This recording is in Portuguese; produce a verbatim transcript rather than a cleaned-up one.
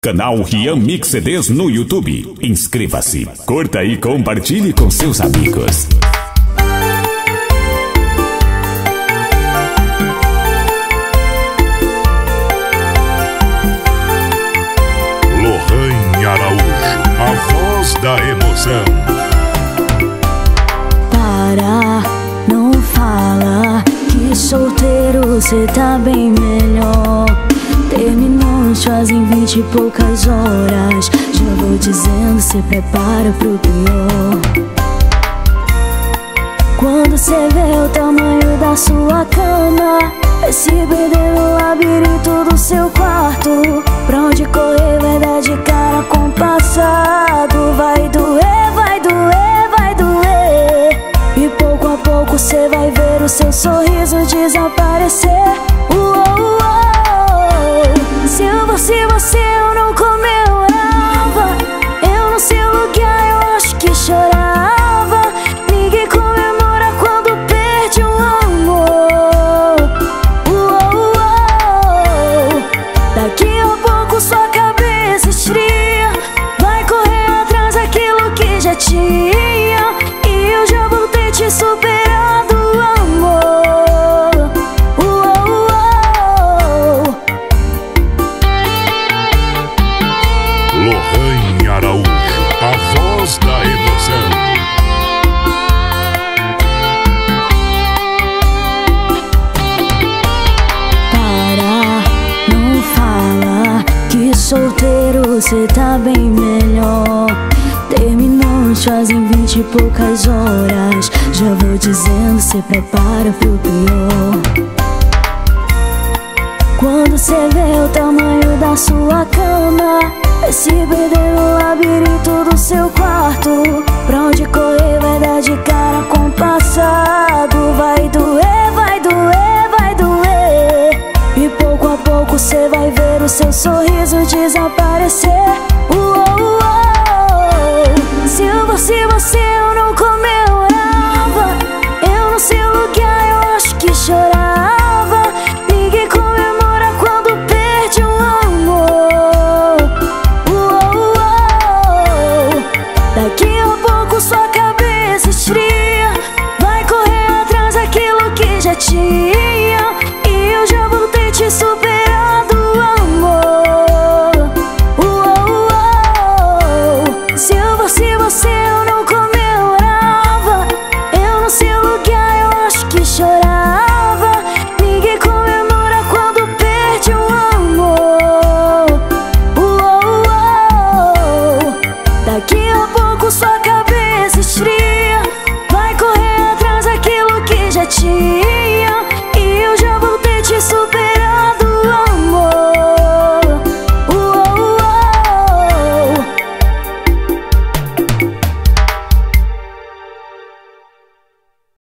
Canal Ryan Mix C Ds no YouTube. Inscreva-se, curta e compartilhe com seus amigos. Lorrane Araújo, a voz da emoção. Para, não fala que solteiro cê tá bem melhor. Terminamos fazem vinte e poucas horas. Já vou dizendo, se prepara pro pior. Quando cê vê o tamanho da sua cama, vai se perder no labirinto do seu quarto. Pra onde correr vai dar de cara com o passado. Vai doer, vai doer, vai doer. E pouco a pouco cê vai ver o seu sorriso desaparecer. Uou, uou. Se eu fosse você, eu não comemorava. Eu no seu lugar, eu acho que chorava. Ninguém comemora quando perde um amor. Uou, uou. Daqui a pouco sua cabeça esfria. Vai correr atrás daquilo que já tinha. E eu já voltei te superando, amor. Lorrane Araújo, a voz da emoção. Para, não fala que solteiro cê tá bem melhor. Terminamos fazem vinte e poucas horas. Já vou dizendo, se prepara pro pior. Quando cê vê o tamanho da sua cama, vai se perder no labirinto do seu quarto. Pra onde correr vai dar de cara com o passado. Vai doer, vai doer, vai doer. E pouco a pouco cê vai ver o seu sorriso desaparecer. Uou, uou. Se eu fosse